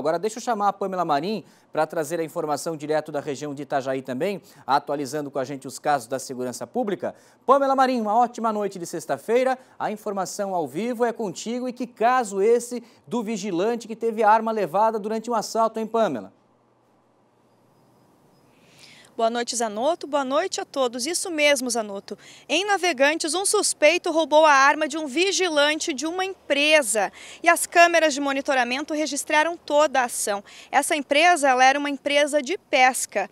Agora deixa eu chamar a Pâmela Marim para trazer a informação direto da região de Itajaí também, atualizando com a gente os casos da segurança pública. Pâmela Marim, uma ótima noite de sexta-feira, a informação ao vivo é contigo. E que caso esse do vigilante que teve arma levada durante um assalto, hein, Pâmela? Boa noite, Zanotto. Boa noite a todos. Isso mesmo, Zanotto. Em Navegantes, um suspeito roubou a arma de um vigilante de uma empresa. E as câmeras de monitoramento registraram toda a ação. Essa empresa, ela era uma empresa de pesca.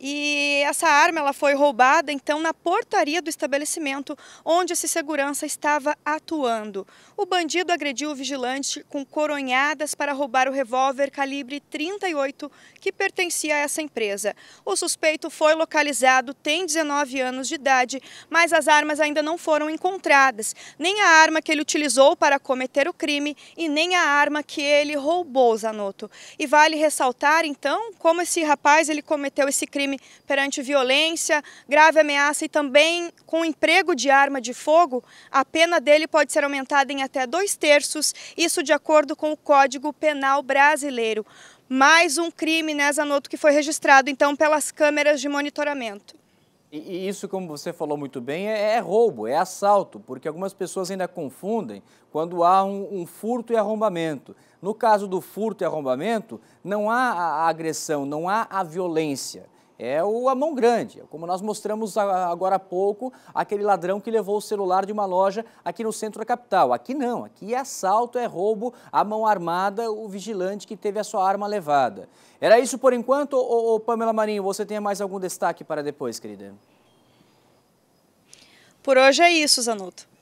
E essa arma, ela foi roubada, então, na portaria do estabelecimento onde esse segurança estava atuando. O bandido agrediu o vigilante com coronhadas para roubar o revólver calibre 38 que pertencia a essa empresa. O suspeito foi localizado, tem 19 anos de idade, mas as armas ainda não foram encontradas. Nem a arma que ele utilizou para cometer o crime e nem a arma que ele roubou, Zanotto. E vale ressaltar, então, como esse rapaz ele cometeu esse crime perante violência, grave ameaça e também com emprego de arma de fogo, a pena dele pode ser aumentada em até 2/3, isso de acordo com o Código Penal Brasileiro. Mais um crime, né, Zanotto, que foi registrado, então, pelas câmeras de monitoramento. E isso, como você falou muito bem, é roubo, é assalto, porque algumas pessoas ainda confundem quando há um furto e arrombamento. No caso do furto e arrombamento, não há a agressão, não há a violência. É a mão grande, como nós mostramos agora há pouco, aquele ladrão que levou o celular de uma loja aqui no centro da capital. Aqui não, aqui é assalto, é roubo, a mão armada, o vigilante que teve a sua arma levada. Era isso por enquanto, ou Pâmela Marim, você tem mais algum destaque para depois, querida? Por hoje é isso, Zanotto.